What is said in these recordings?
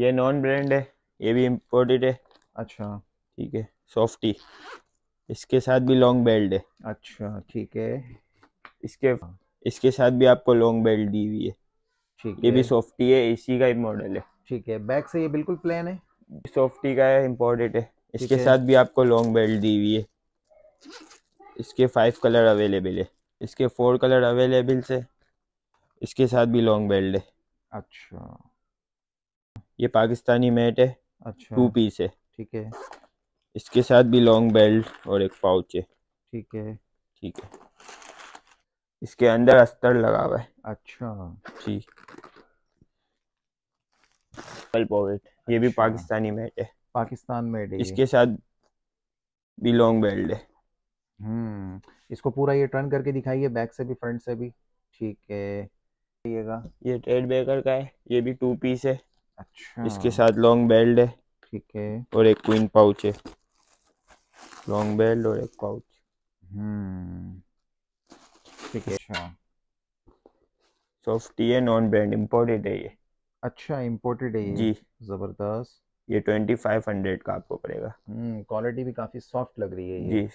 ये non brand है, ये भी इम्पोर्टेड है। अच्छा ठीक है। सॉफ्टी, इसके साथ भी लॉन्ग बेल्ट है। अच्छा ठीक है। इसके साथ भी आपको लॉन्ग बेल्ट दी हुई है। ठीक, ये भी सॉफ्टी है, इसी का ही मॉडल है। ठीक है। बैक से ये बिल्कुल प्लेन है, सॉफ्टी का है, इम्पोर्टेड है। इसके साथ भी आपको लॉन्ग बेल्ट दी हुई है। इसके 5 कलर अवेलेबल है, इसके 4 कलर अवेलेबल है। इसके साथ भी लॉन्ग बेल्ट है। अच्छा। ये पाकिस्तानी मेट है। अच्छा। 2 पीस है। ठीक है। इसके साथ भी लॉन्ग बेल्ट और एक पाउच है। ठीक है। ठीक है। इसके अंदर अस्तर लगा हुआ है। अच्छा जी। पॉकेट, ये भी पाकिस्तानी मेट है। पाकिस्तान मेड है। इसके साथ भी लॉन्ग बेल्ट है। इसको पूरा ये टर्न करके दिखाइए, बैक से भी फ्रंट से भी। ठीक है। ये ट्रेड ब्रेकर का है, ये भी 2 पीस है। अच्छा। इसके साथ लॉन्ग बेल्ट है। ठीक है। और एक क्वीन पाउच है। लॉन्ग बेल्ट और एक पाउच। ठीक है। अच्छा। सॉफ्टी है, नॉन ब्रांड, इम्पोर्टेड है ये। अच्छा, इम्पोर्टेड है ये। जी जबरदस्त। ये 2500 का आपको पड़ेगा। क्वालिटी भी काफी सॉफ्ट लग रही है ये। जी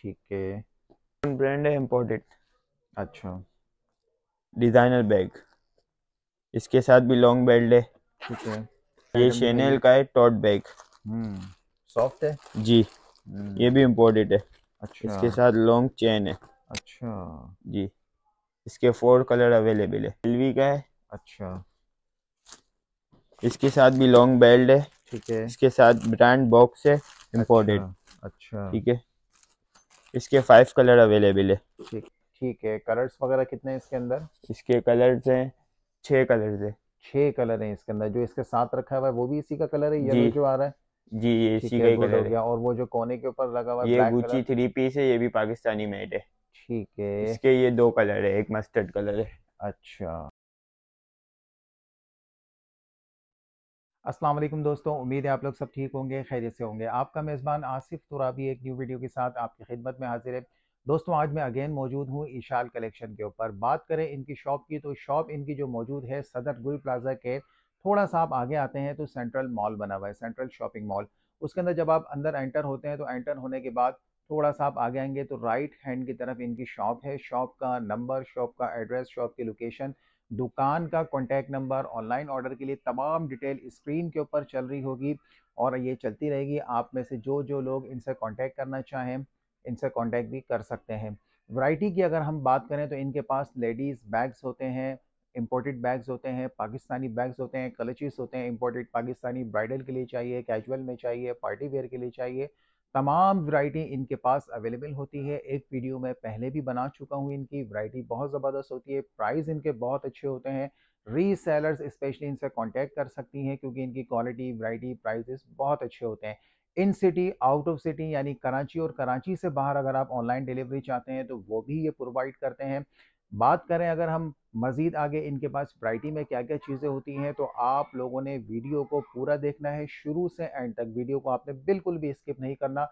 ठीक है। ब्रांड है, इम्पोर्टेड। अच्छा। डिजाइनर बैग, इसके साथ भी लॉन्ग बेल्ट है। ठीक है। ये शैनेल का है टॉट बैग। सॉफ्ट है जी। ये भी इम्पोर्टेड है। अच्छा। इसके साथ लॉन्ग चेन है। अच्छा जी। इसके 4 कलर अवेलेबल है। एलवी का है। अच्छा। इसके साथ भी लॉन्ग बेल्ट है। ठीक है। इसके साथ ब्रांड बॉक्स है, इम्पोर्टेड। अच्छा ठीक है। इसके 5 कलर अवेलेबल है। ठीक है। कलर्स वगैरह कितने हैं इसके अंदर? इसके कलर्स हैं 6 कलर्स है। 6 कलर हैं इसके अंदर। जो इसके साथ रखा हुआ है वो भी इसी का कलर है, येलो जो आ रहा है। जी ये इसी का कलर हो गया। और वो जो कोने के ऊपर लगा हुआ है ये गुची 3 पीस है, ये भी पाकिस्तानी मेड है। ठीक है। इसके ये 2 कलर है, एक मस्टर्ड कलर है। अच्छा। अस्सलाम वालेकुम दोस्तों, उम्मीद है आप लोग सब ठीक होंगे, खैरियत से होंगे। आपका मेज़बान आसिफ तुराबी एक न्यू वीडियो के साथ आपकी खिदमत में हाजिर है। दोस्तों आज मैं अगेन मौजूद हूँ एशाल कलेक्शन के ऊपर। बात करें इनकी शॉप की तो शॉप इनकी जो मौजूद है सदर गुल प्लाजा के थोड़ा सा आप आगे आते हैं तो सेंट्रल मॉल बना हुआ है, सेंट्रल शॉपिंग मॉल। उसके अंदर जब आप अंदर एंटर होते हैं तो एंटर होने के बाद थोड़ा सा आप आगे आएंगे तो राइट हैंड की तरफ इनकी शॉप है। शॉप का नंबर, शॉप का एड्रेस, शॉप की लोकेशन, दुकान का कॉन्टैक्ट नंबर, ऑनलाइन ऑर्डर के लिए तमाम डिटेल स्क्रीन के ऊपर चल रही होगी और ये चलती रहेगी। आप में से जो जो लोग इनसे कॉन्टैक्ट करना चाहें इनसे कॉन्टैक्ट भी कर सकते हैं। वैरायटी की अगर हम बात करें तो इनके पास लेडीज़ बैग्स होते हैं, इम्पोर्टेड बैग्स होते हैं, पाकिस्तानी बैग्स होते हैं, कलचीज़ होते हैं इम्पोर्टेड, पाकिस्तानी ब्राइडल के लिए चाहिए, कैजुअल में चाहिए, पार्टी वेयर के लिए चाहिए, तमाम वैरायटी इनके पास अवेलेबल होती है। एक वीडियो मैं पहले भी बना चुका हूँ, इनकी वैरायटी बहुत ज़बरदस्त होती है, प्राइस इनके बहुत अच्छे होते हैं। रीसेलर्स स्पेशली इनसे कांटेक्ट कर सकती हैं क्योंकि इनकी क्वालिटी, वैरायटी, प्राइसेस बहुत अच्छे होते हैं। In city, out of city यानी कराची और कराची से बाहर अगर आप ऑनलाइन डिलीवरी चाहते हैं तो वो भी ये प्रोवाइड करते हैं। बात करें अगर हम मज़ीद आगे इनके पास वैरायटी में क्या क्या चीज़ें होती हैं तो आप लोगों ने वीडियो को पूरा देखना है, शुरू से एंड तक। वीडियो को आपने बिल्कुल भी स्किप नहीं करना।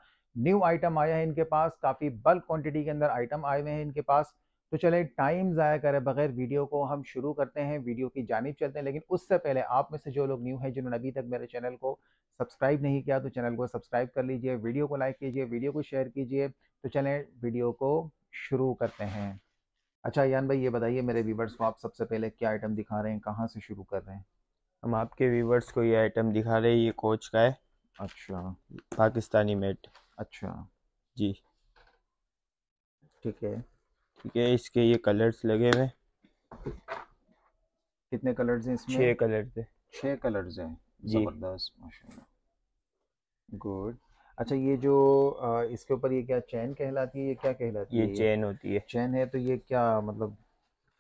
न्यू आइटम आया है इनके पास, काफ़ी बल्क क्वांटिटी के अंदर आइटम आए हुए हैं इनके पास। तो चले टाइम ज़ाया करें बगैर वीडियो को हम शुरू करते हैं, वीडियो की जानिब चलते हैं। लेकिन उससे पहले आप में से जो लोग न्यू हैं, जिन्होंने अभी तक मेरे चैनल को सब्सक्राइब नहीं किया तो चैनल को सब्सक्राइब कर लीजिए, वीडियो को लाइक कीजिए, वीडियो को शेयर कीजिए। तो चलें वीडियो को शुरू करते हैं। अच्छा यान भाई ये बताइए मेरे व्यूवर्स को आप सबसे पहले क्या आइटम दिखा रहे हैं, कहाँ से शुरू कर रहे हैं? हम आपके व्यूवर्स को ये आइटम दिखा रहे हैं, ये कोच का है। अच्छा। पाकिस्तानी मेड। अच्छा जी ठीक है। ठीक है। इसके ये कलर्स लगे हुए। कितने कलर्स हैं इसमें? 6 कलर्स हैं। 6 कलर्स हैं। जबरदस्त, माशाल्लाह, गुड। अच्छा ये जो इसके ऊपर ये क्या चैन कहलाती है, ये क्या कहलाती है? ये चैन होती है। चैन है तो ये क्या मतलब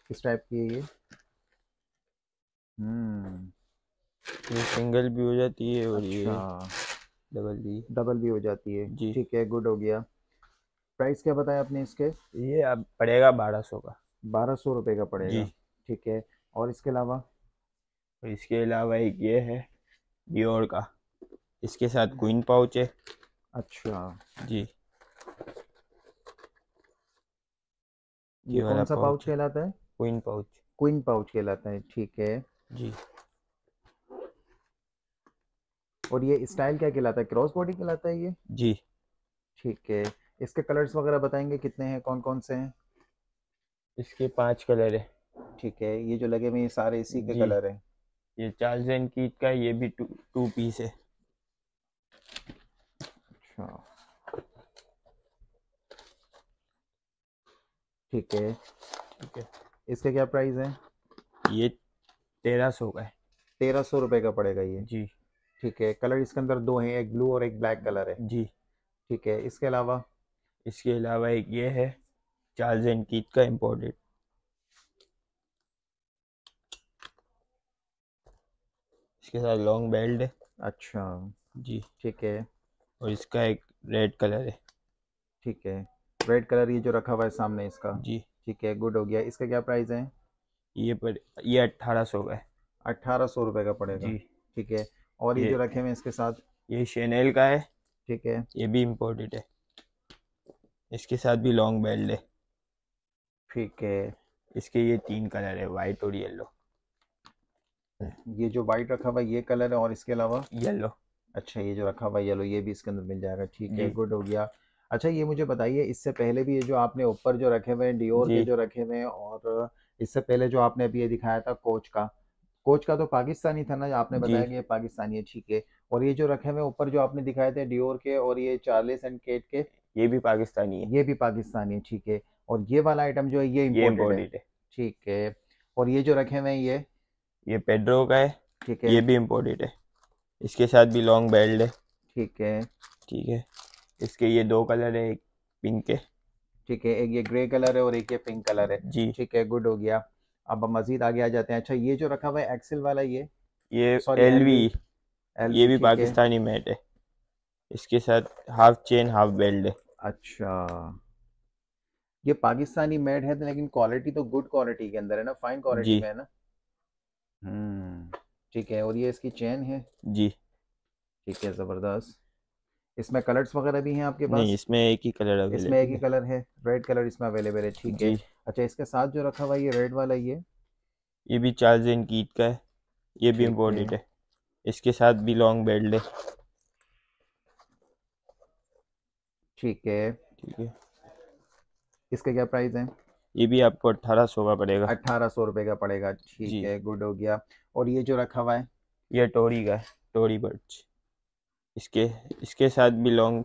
किस टाइप की है ये? ये सिंगल भी हो जाती है और अच्छा, ये डबल भी हो जाती है। जी ठीक है, गुड हो गया। प्राइस क्या बताया आपने इसके? ये अब पड़ेगा 1200 का। 1200 रुपये का पड़ेगा। ठीक है। और इसके अलावा? इसके अलावा एक ये है डियोर का, इसके साथ क्वीन पाउच है। अच्छा जी। ये कौन सा पाउच कहलाता है? Queen pouch. क्वीन पाउच कहलाता है। ठीक है जी। और ये स्टाइल क्या कहलाता है, क्रॉस बॉडी कहलाता है ये जी। ठीक है, इसके कलर्स वगैरह बताएंगे कितने हैं, कौन कौन से हैं? इसके 5 कलर है। ठीक है, ये जो लगे हुए ये सारे इसी के कलर हैं। ये चार्ल्स एंड कीथ का, ये भी टू पीस है। अच्छा ठीक है, ठीक है। इसका क्या प्राइस है? ये 1300 का है। 1300 रुपए का पड़ेगा ये जी। ठीक है, कलर इसके अंदर 2 हैं, एक ब्लू और एक ब्लैक कलर है जी। ठीक है, इसके अलावा? इसके अलावा एक ये है चार्ल्स एंड कीथ का इम्पोर्टेड। इसके साथ लॉन्ग बेल्ट है। अच्छा जी, ठीक है। और इसका एक रेड कलर है। ठीक है, रेड कलर ये जो रखा हुआ है सामने इसका जी। ठीक है, गुड हो गया। इसका क्या प्राइस है? ये 1800 का है। 1800 रुपए का पड़ेगा जी। ठीक है, और ये जो रखे हुए इसके साथ? ये शैनेल का है। ठीक है, ये भी इम्पोर्टेड है। इसके साथ भी लॉन्ग बेल्ट है। ठीक है, इसके ये 3 कलर है, वाइट और येलो। ये जो वाइट रखा हुआ ये कलर है, और इसके अलावा येलो। अच्छा, ये जो रखा हुआ येलो ये भी इसके अंदर मिल जाएगा। ठीक है, गुड हो गया। अच्छा, ये मुझे बताइए, इससे पहले भी ये जो आपने ऊपर जो रखे हुए हैं डियोर के जो रखे हुए हैं, और इससे पहले जो आपने अभी ये दिखाया था कोच का, कोच का तो पाकिस्तानी था ना, आपने बताया कि ये पाकिस्तानी है। ठीक है, और ये जो रखे हुए ऊपर जो आपने दिखाए थे डियोर के और ये चार्ल्स एंड कीथ के, ये भी पाकिस्तानी है। ये भी पाकिस्तानी है। ठीक है, और ये वाला आइटम जो है ये इम्पोर्टेड है। ठीक है, और ये जो रखे हुए हैं ये पेड्रो का है। ठीक है, ये भी इम्पोर्टेड है। इसके साथ भी लॉन्ग बेल्ट है। ठीक है, ठीक है। इसके ये 2 कलर है, एक पिंक है। ठीक है, एक ये ग्रे कलर है और एक ये पिंक कलर है जी। ठीक है, गुड हो गया। अब मजीद आगे आ जाते हैं। अच्छा, ये जो रखा हुआ है एक्सेल वाला ये एलवी, ये भी पाकिस्तानी मैट है। इसके साथ हाफ चेन हाफ बेल्ट है। अच्छा, ये पाकिस्तानी मैट है, लेकिन क्वालिटी तो गुड क्वालिटी के अंदर है ना, फाइन क्वालिटी में है ना। ठीक है, और ये इसकी चेन है जी। ठीक है, जबरदस्त। इसमें कलर्स वगैरह भी हैं आपके पास? नहीं, इसमें एक ही कलर है। इसमें एक ही कलर है, रेड कलर इसमें अवेलेबल है। ठीक है, अच्छा। इसके साथ जो रखा हुआ है ये रेड वाला ये भी चार्ल्स एंड कीथ का है। ये भी इम्पोर्टेड है। इसके साथ भी लॉन्ग बेल्ट है। ठीक है, ठीक है। इसका क्या प्राइस है? ये भी आपको 1800 का पड़ेगा। 1800 रुपए का पड़ेगा। ठीक है, गुड हो गया। और ये जो रखा हुआ है ये टोरी का, टोरी बर्च। इसके साथ भी लॉन्ग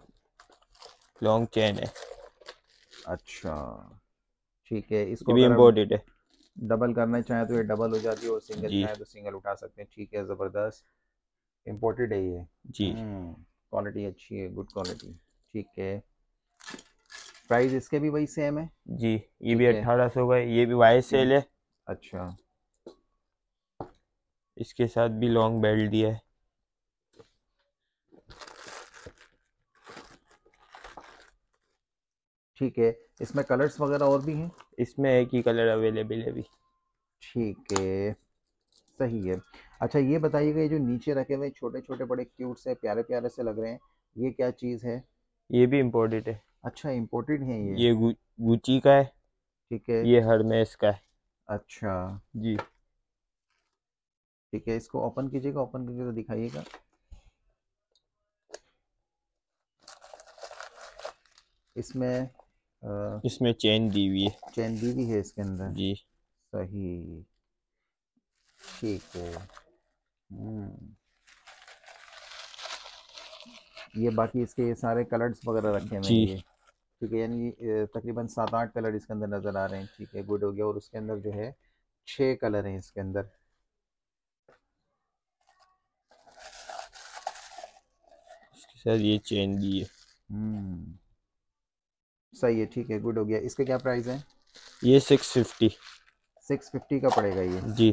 चेन है। अच्छा, ठीक है। इसको भी इम्पोर्टेड है। डबल करना चाहे तो ये डबल हो जाती है, और सिंगल चाहे तो सिंगल उठा सकते हैं। ठीक है, जबरदस्त। इम्पोर्टेड है ये जी। क्वालिटी अच्छी है, गुड क्वालिटी। ठीक है, प्राइस इसके भी वही सेम है जी। ये भी 1800 का है। ये भी YSL है। अच्छा, इसके साथ भी लॉन्ग बेल्ट दिया है। ठीक है, इसमें कलर्स वगैरह और भी हैं? इसमें एक ही कलर अवेलेबल है अभी। ठीक है, सही है। अच्छा, ये बताइएगा, ये जो नीचे रखे हुए छोटे छोटे बड़े क्यूट से प्यारे प्यारे से लग रहे हैं, ये क्या चीज़ है? ये भी इम्पोर्टेड है। अच्छा, इम्पोर्टेड है ये गुची का है। ठीक है, ये हरमेस का है। अच्छा जी, ठीक है। इसको ओपन कीजिएगा, ओपन करके तो दिखाइएगा। इसमें चेन दी हुई है। चेन दी हुई है इसके अंदर जी। सही, ठीक है। ये बाकी इसके ये सारे कलर्स वगैरह रखे हुए हैं। ठीक है, यानी तकरीबन 7-8 कलर इसके अंदर नजर आ रहे हैं। ठीक है, गुड हो गया। और उसके अंदर जो है 6 कलर हैं इसके अंदर। सर, ये चेन दी है। सही है, ठीक है, गुड हो गया। इसका क्या प्राइस है? ये 650 का पड़ेगा ये जी।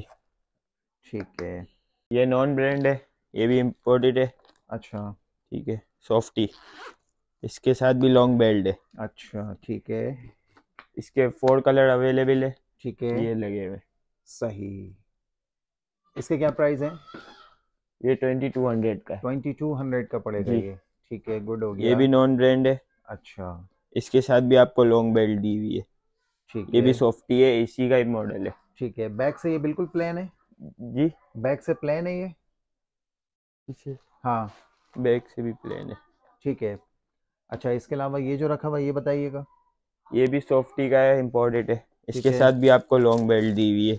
ठीक है, ये नॉन ब्रांड है। ये भी इम्पोर्टेड है। अच्छा, ठीक है। सॉफ्टी, इसके साथ भी लॉन्ग बेल्ट है। अच्छा, ठीक है। इसके 4 कलर अवेलेबल है। ठीक है, ये लगे हुए। सही, इसके क्या प्राइस है? ये 2200 का है। 2200 का पड़ेगा ये। ठीक है, गुड हो गया। ये भी नॉन ब्रांड है। अच्छा, इसके साथ भी आपको लॉन्ग बेल्ट दी हुई है। ठीक है, ये भी सॉफ्टी है। इसी का ही मॉडल है। ठीक है, बैक से ये बिल्कुल प्लेन है जी। बैक से प्लेन है ये। पीछे? हाँ बैक से भी प्लेन है। ठीक है, अच्छा इसके अलावा ये जो रखा हुआ ये बताइएगा। ये भी सॉफ्टी का है, इम्पोर्टेड है। इसके साथ भी आपको लॉन्ग बेल्ट दी हुई है।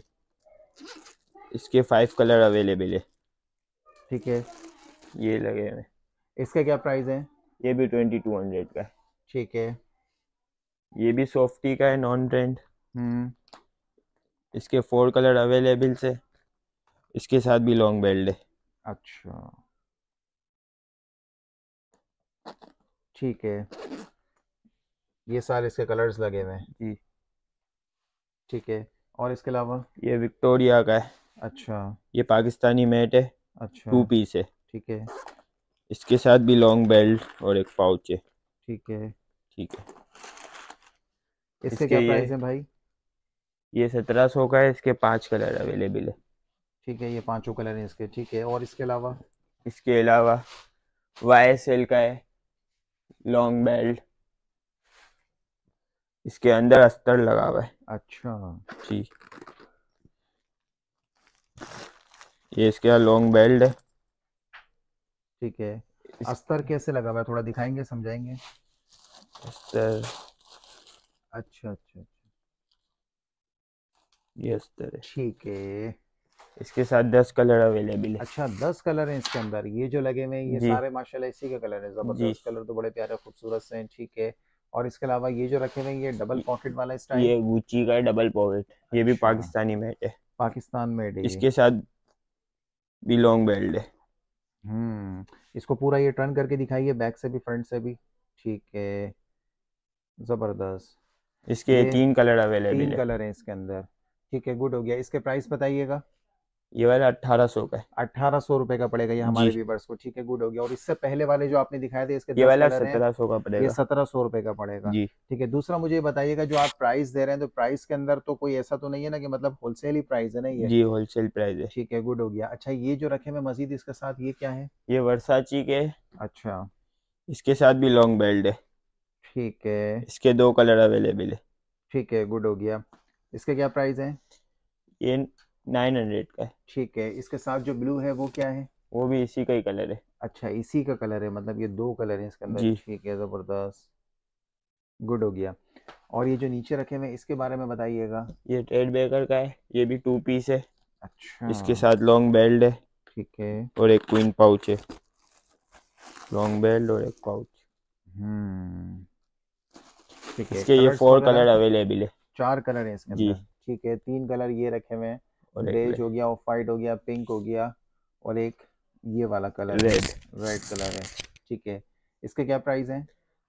इसके 5 कलर अवेलेबल है। ठीक है, ये लगे हुए। इसका क्या प्राइस है? ये भी 2200 का है। ठीक है, ये भी सॉफ्टी का है, नॉन ब्रांड। इसके 4 कलर अवेलेबल है। इसके साथ भी लॉन्ग बेल्ट है। अच्छा ठीक है, ये सारे इसके कलर्स लगे हुए हैं जी। ठीक है, और इसके अलावा ये विक्टोरिया का है। अच्छा, ये पाकिस्तानी मेड है। अच्छा, 2 पीस है। ठीक है, इसके साथ भी लॉन्ग बेल्ट और एक पाउच है। ठीक है, ठीक है। इसके क्या प्राइस है भाई? ये 1700 का है। इसके 5 कलर अवेलेबल है। ठीक है, ये 5 कलर हैं इसके। ठीक है, और इसके अलावा? इसके अलावा YSL का है, लॉन्ग बेल्ट। इसके अंदर अस्तर लगा हुआ है। अच्छा जी, ये इसका लॉन्ग बेल्ट है। ठीक है, अस्तर कैसे लगा हुआ है थोड़ा दिखाएंगे, समझाएंगे? अस्तर, अच्छा अच्छा, ये अस्तर है। ठीक है, इसके साथ 10 कलर अवेलेबल है। अच्छा, 10 कलर हैं इसके अंदर। ये जो लगे हुए हैं ये सारे माशाल्लाह इसी के कलर हैं। जबरदस्त कलर तो बड़े प्यारे खूबसूरत से हैं। ठीक है, और इसके अलावा ये जो रखे हुए हैं ये डबल पॉकेट वाला स्टाइल, ये गुची का है, डबल पॉकेट। ये भी पाकिस्तानी मेड है। पाकिस्तान मेड है। इसके साथ भी लॉन्ग बेल्ट है। इसको पूरा ये टर्न करके दिखाइए, बैक से भी फ्रंट से भी। ठीक है, जबरदस्त। इसके 3 कलर अवेलेबल है। 3 कलर है इसके अंदर। ठीक है, गुड हो गया। इसके प्राइस बताइएगा। ये वाला 1800 का है। 1800 रुपए का पड़ेगा ये हमारे व्यूअर्स को। ठीक है, गुड हो गया। और इससे पहले वाले जो आपने दिखाए थे इसके 1700 का पड़ेगा। ये 1700 रुपए का पड़ेगा। ठीक है, दूसरा मुझे बताइएगा जो आप प्राइस दे रहे हैं तो प्राइस के अंदर तो कोई ऐसा तो नहीं है ना कि मतलब होलसेल ही प्राइस है ना ये? जी, होलसेल प्राइस है। ठीक है, गुड हो गया। अच्छा, ये जो रखे मैं मजीद इसके साथ ये क्या है? ये वर्साची के। अच्छा, इसके साथ भी लॉन्ग बेल्ट है। ठीक है, इसके 2 कलर अवेलेबल है। ठीक है, गुड हो गया। इसके क्या प्राइस है? ये 900 का है। ठीक है, इसके साथ जो ब्लू है वो क्या है? वो भी इसी का ही कलर है। अच्छा, इसी का कलर है, मतलब ये 2 कलर है इसके अंदर। ठीक है, जबरदस्त, गुड हो गया। और ये जो नीचे रखे हैं इसके बारे में बताइएगा। ये ट्रेड ब्रेकर का है। ये भी 2 पीस है। अच्छा, इसके साथ लॉन्ग बेल्ट है। ठीक है, और एक क्वीन पाउच है। लॉन्ग बेल्ट और एक पाउच। ठीक है, इसके ये 4 कलर अवेलेबल है। 4 कलर है इसके अंदर। ठीक है, 3 कलर ये रखे हुए हैं। बेज हो गया, ऑफ वाइट हो गया, पिंक हो गया, और एक ये वाला कलर रेड कलर है। ठीक है, इसके क्या प्राइस है?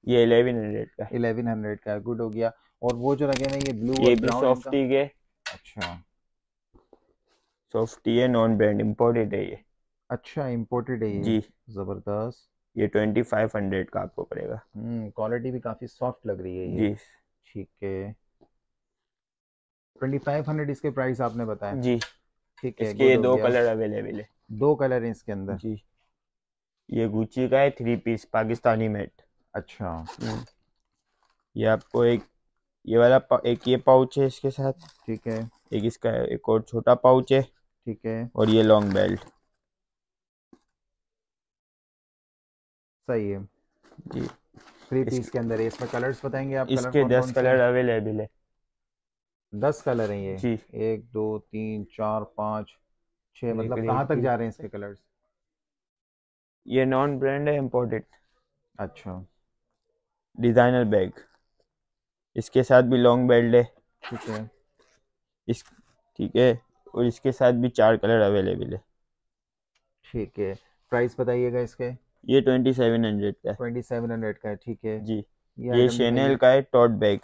ये 1100 का। 1100 का, गुड हो गया। और वो जो लगे हैं ये ब्लू और ब्राउन सॉफ्टी के। अच्छा, सॉफ्टी है, नॉन ब्रांड, इंपोर्टेड है ये। अच्छा, इंपोर्टेड है ये जी, जबरदस्त। ये 2500 का आपको पड़ेगा। क्वालिटी भी काफी सॉफ्ट लग रही है ये। ठीक है, 2500 इसके प्राइस आपने बताया जी। ठीक है, इसके 2 कलर अवेलेबल है। 2 कलर हैं इसके अंदर जी। ये गुची का है, 3 पीस, पाकिस्तानी मेड। अच्छा, ये आपको एक ये वाला एक ये पाउच है इसके साथ। ठीक है, एक इसका एक और छोटा पाउच है। ठीक है, और ये लॉन्ग बेल्ट। सही है जी, 3 पीस के अंदर है। इसमें कलर्स बताएंगे आप? इसके 10 कलर अवेलेबल है। 10 कलर हैं ये जी। 1 2 3 4 5 6, मतलब कहाँ तक जा रहे हैं इसके कलर्स? ये नॉन ब्रांड है, इम्पोर्टेड। अच्छा, डिजाइनर बैग। इसके साथ भी लॉन्ग बेल्ट है। ठीक है, ठीक है, और इसके साथ भी 4 कलर अवेलेबल है। ठीक है, प्राइस बताइएगा इसके। ये 2700 का है। 2700 का है। ठीक है जी, ये शैनेल का है, टॉट बैग।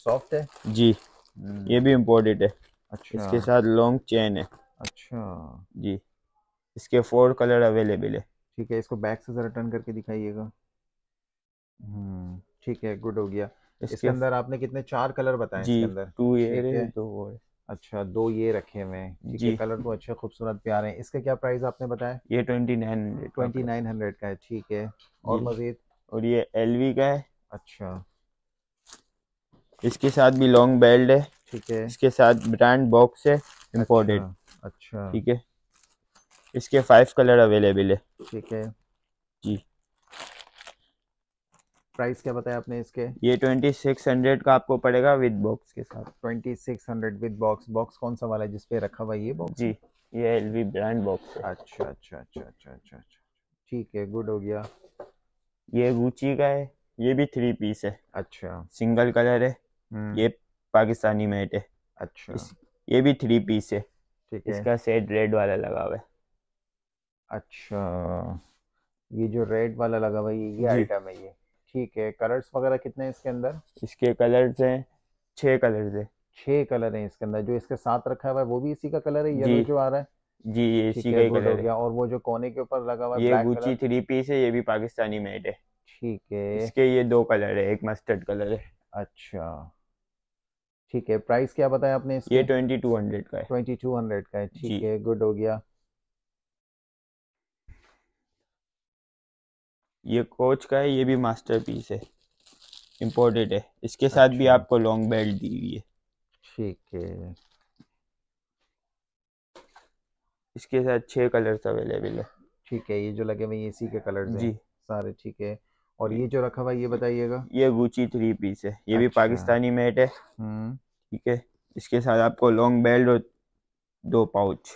सॉफ्ट है जी। ये भी इम्पोर्टेड है। अच्छा, इसके साथ लॉन्ग चेन है। अच्छा जी, इसके 4 कलर अवेलेबल है। ठीक है, इसको बैक से जरा टर्न करके दिखाइएगा। ठीक है, गुड हो गया। इसके अंदर आपने कितने 4 कलर बताए इसके अंदर? 2 ये 2 और। अच्छा, 2 ये रखे हुए हैं। ठीक है, कलर तो अच्छे खूबसूरत प्यारे हैं। इसके क्या प्राइस आपने बताया? ये 2900 का है। ठीक है, और मजीद? और ये LV का है। अच्छा, इसके साथ भी लॉन्ग बेल्ट है। ठीक है, इसके साथ ब्रांड बॉक्स है, इम्पोर्टेड। अच्छा, ठीक है, इसके 5 कलर अवेलेबल है। ठीक है जी। प्राइस क्या बताया आपने इसके? ये 2600 का आपको पड़ेगा विद बॉक्स के साथ। 2600 विद बॉक्स। बॉक्स कौन सा वाला है जिसपे रखा हुआ ये बॉक्स? जी ये LV ब्रांड बॉक्स है। अच्छा अच्छा अच्छा अच्छा अच्छा अच्छा ठीक है, गुड हो गया। ये Gucci का है, ये भी 3 पीस है। अच्छा, सिंगल कलर है। ये पाकिस्तानी मेड है। अच्छा, ये भी 3 पीस है। ठीक है, इसका सेट रेड वाला लगा हुआ है। अच्छा, ये जो रेड वाला लगा हुआ है ये आइटम है ये। ठीक है, कलर्स वगैरह कितने हैं इसके अंदर? इसके कलर्स हैं 6 कलर्स हैं। 6 कलर हैं इसके अंदर। जो इसके साथ रखा हुआ है वो भी इसी का कलर है, येलो जो आ रहा है? जी ये इसी का कलर हो गया। और वो जो कोने के ऊपर लगा हुआ है ये Gucci 3 पीस है, ये भी पाकिस्तानी मेड है। ठीक है, इसके ये 2 कलर है, एक मस्टर्ड कलर है। अच्छा ठीक है, प्राइस क्या बताया आपने इसके? ये 2200 का है। 2200 का है। ठीक है, गुड हो गया। ये कोच का है, ये भी मास्टरपीस है, इंपोर्टेड है। इसके साथ भी आपको लॉन्ग बेल्ट दी हुई है। ठीक है, इसके साथ 6 कलर्स अवेलेबल है। ठीक है, ये जो लगे हुए ये इसी के कलर्स हैं जी सारे। ठीक है, और ये जो रखा हुआ ये बताइएगा? ये Gucci 3 पीस है, ये भी पाकिस्तानी मेड है। ठीक है, इसके साथ आपको लॉन्ग बेल्ट और 2 पाउच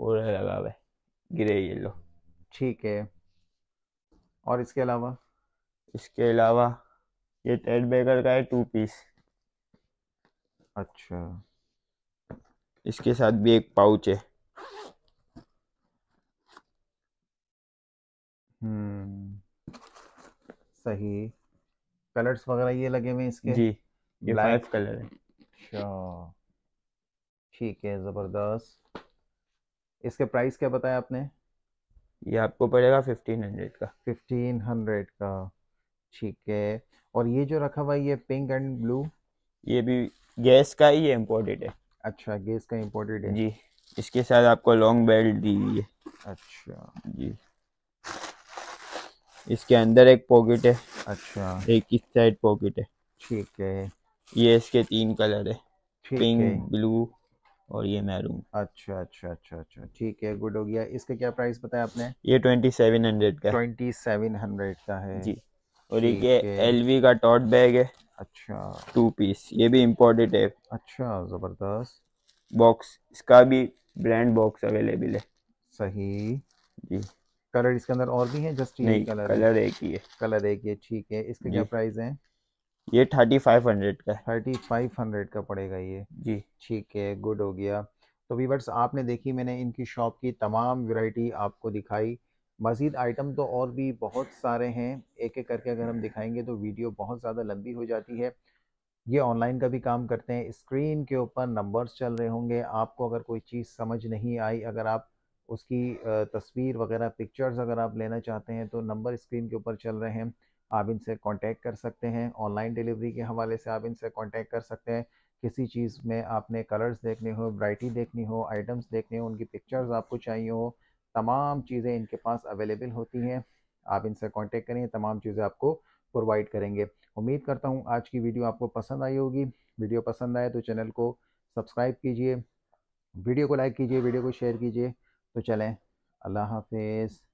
और लगा हुआ है ग्रे येलो। ठीक है, और इसके अलावा? इसके अलावा ये ट्रेड ब्रेकर का है 2 पीस। अच्छा, इसके साथ भी एक पाउच है। सही। कलर्स वगैरह ये लगे हुए इसके? जी ये 5 कलर है। अच्छा ठीक है, जबरदस्त। इसके प्राइस क्या बताया आपने? ये आपको पड़ेगा 1500 का। 1500 का। ठीक है, और ये जो रखा हुआ है ये पिंक एंड ब्लू? ये भी गैस का ही इम्पोर्टेड है। अच्छा, गैस का इम्पोर्टेड है जी। इसके साथ आपको लॉन्ग बेल्ट दी हुई है। अच्छा जी, इसके अंदर एक पॉकेट है। अच्छा, एक इस साइड पॉकेट है। ठीक है, ये इसके 3 कलर है, पिंक, ब्लू और ये मैरून। अच्छा अच्छा अच्छा अच्छा ठीक है, गुड हो गया। इसका क्या प्राइस बताया आपने? ये 2700 का। 2700 का है जी। और ये LV का टॉट बैग है। अच्छा, 2 पीस, ये भी इम्पोर्टेड है। अच्छा, जबरदस्त। बॉक्स इसका भी ब्रांड बॉक्स अवेलेबल है। सही जी। कलर इसके अंदर और भी हैं? जस्ट ये कलर? कलर एक ही है। कलर एक ही है। ठीक है, इसका क्या प्राइस है? ये 3500 का। 3500 का पड़ेगा ये जी। ठीक है, गुड हो गया। तो व्यूअर्स आपने देखी, मैंने इनकी शॉप की तमाम वैरायटी आपको दिखाई। मज़ीद आइटम तो और भी बहुत सारे हैं, एक एक करके अगर हम दिखाएंगे तो वीडियो बहुत ज़्यादा लंबी हो जाती है। ये ऑनलाइन का भी काम करते हैं, स्क्रीन के ऊपर नंबर्स चल रहे होंगे। आपको अगर कोई चीज़ समझ नहीं आई, अगर आप उसकी तस्वीर वगैरह पिक्चर्स अगर आप लेना चाहते हैं तो नंबर स्क्रीन के ऊपर चल रहे हैं, आप इनसे कांटेक्ट कर सकते हैं। ऑनलाइन डिलीवरी के हवाले से आप इनसे कांटेक्ट कर सकते हैं। किसी चीज़ में आपने कलर्स देखने हो, वैरायटी देखनी हो, आइटम्स देखने हो, उनकी पिक्चर्स आपको चाहिए हो, तमाम चीज़ें इनके पास अवेलेबल होती हैं। आप इनसे कांटेक्ट करें, तमाम चीज़ें आपको प्रोवाइड करेंगे। उम्मीद करता हूँ आज की वीडियो आपको पसंद आई होगी। वीडियो पसंद आए तो चैनल को सब्सक्राइब कीजिए, वीडियो को लाइक कीजिए, वीडियो को शेयर कीजिए। तो चलें, अल्लाह हाफिज़।